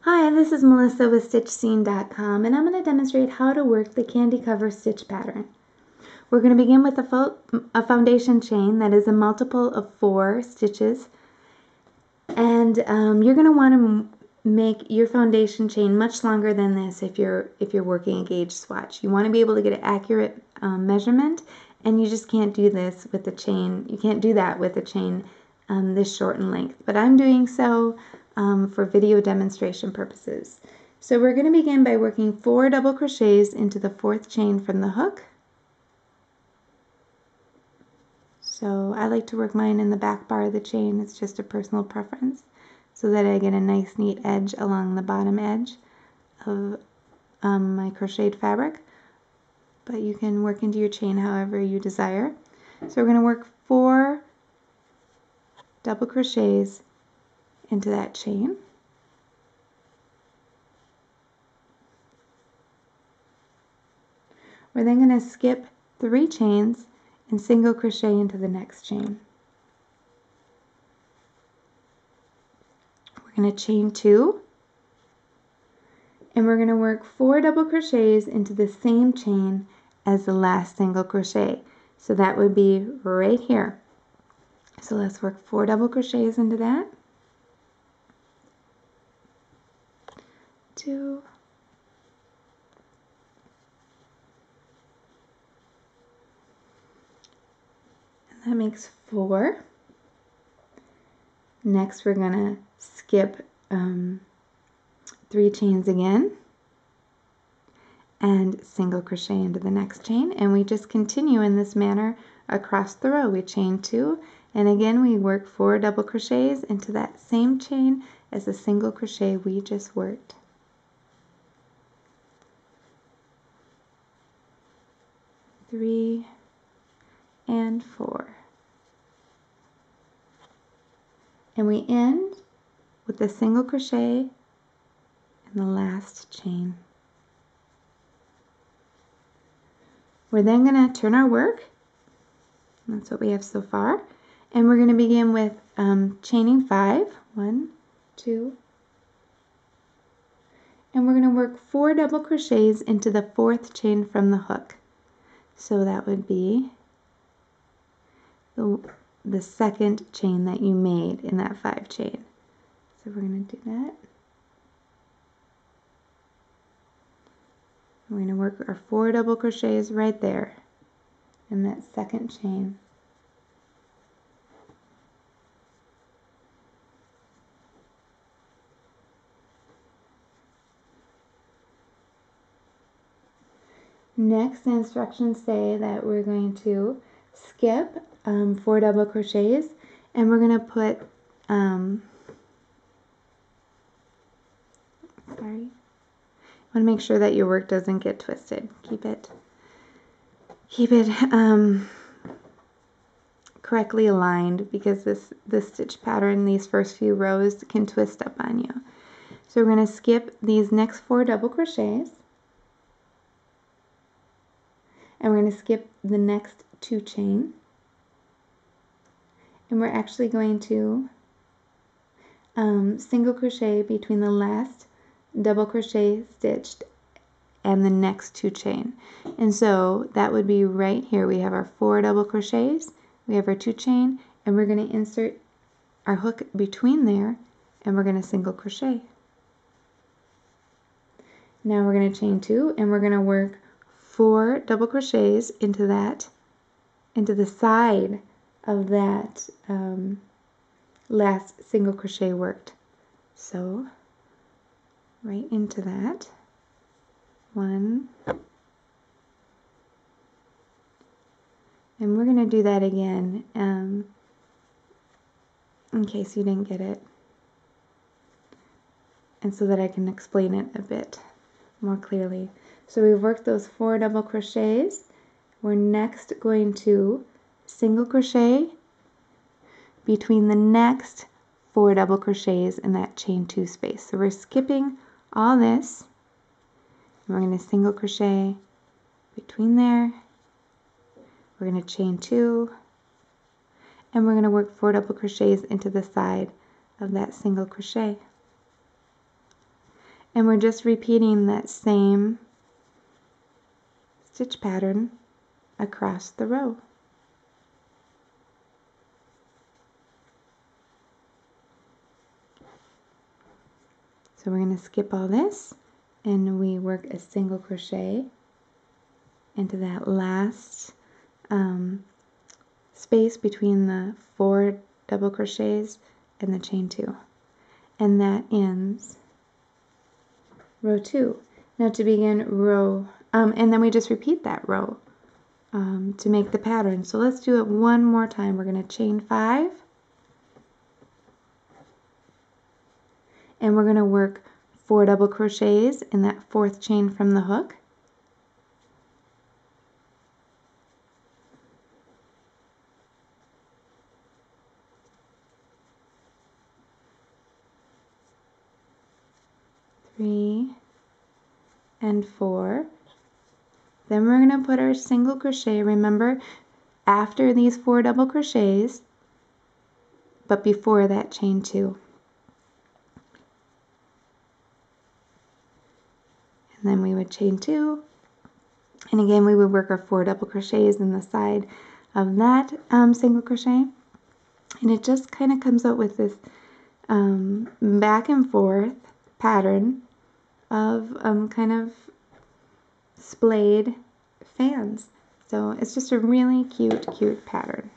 Hi, this is Melissa with StitchScene.com, and I'm going to demonstrate how to work the candy cover stitch pattern. We're going to begin with a foundation chain that is a multiple of 4 stitches, and you're going to want to make your foundation chain much longer than this if you're working a gauge swatch. You want to be able to get an accurate measurement, and you just can't do this with the chain. You can't do that with a chain this short in length, but I'm doing so for video demonstration purposes. So we're going to begin by working 4 double crochets into the 4th chain from the hook. So I like to work mine in the back bar of the chain. It's just a personal preference, so that I get a nice neat edge along the bottom edge of my crocheted fabric, but you can work into your chain however you desire. So we're going to work 4 double crochets into that chain. We're then going to skip 3 chains and single crochet into the next chain. We're going to chain 2, and we're going to work 4 double crochets into the same chain as the last single crochet. So that would be right here. So let's work 4 double crochets into that. 2, 4. Next we're going to skip 3 chains again and single crochet into the next chain, and we just continue in this manner across the row. We chain 2, and again we work 4 double crochets into that same chain as the single crochet we just worked. And 4. And we end with a single crochet in the last chain. We're then going to turn our work. That's what we have so far. And we're going to begin with chaining 5. 1, 2. And we're going to work 4 double crochets into the 4th chain from the hook. So that would be the 2nd chain that you made in that 5 chain. So we're going to do that. We're going to work our 4 double crochets right there in that 2nd chain. Next, the instructions say that we're going to skip 4 double crochets, and we're going to put I want to make sure that your work doesn't get twisted. Keep it correctly aligned, because this stitch pattern, these first few rows, can twist up on you. So we're going to skip these next 4 double crochets, and we're going to skip the next 2 chain, and we're actually going to single crochet between the last double crochet stitched and the next 2 chain. And so that would be right here. We have our 4 double crochets, we have our 2 chain, and we're going to insert our hook between there, and we're going to single crochet. Now we're going to chain 2, and we're going to work 4 double crochets into that, into the side of that last single crochet worked. So right into that. 1, and we're going to do that again in case you didn't get it, and so that I can explain it a bit more clearly. So we've worked those 4 double crochets. We're next going to single crochet between the next 4 double crochets in that chain 2 space. So we're skipping all this, and we're going to single crochet between there. We're going to chain 2, and we're going to work 4 double crochets into the side of that single crochet. and we're just repeating that same stitch pattern across the row. So we're going to skip all this, and we work a single crochet into that last space between the 4 double crochets and the chain 2. And that ends row 2. Now to begin row, and then we just repeat that row to make the pattern. So let's do it one more time. We're going to chain 5. And we're going to work 4 double crochets in that 4th chain from the hook. And 4. Then we're going to put our single crochet, remember, after these 4 double crochets, but before that chain 2. And then we would chain 2, and again we would work our 4 double crochets in the side of that single crochet, and it just kind of comes out with this back and forth pattern of kind of splayed fans. So it's just a really cute pattern.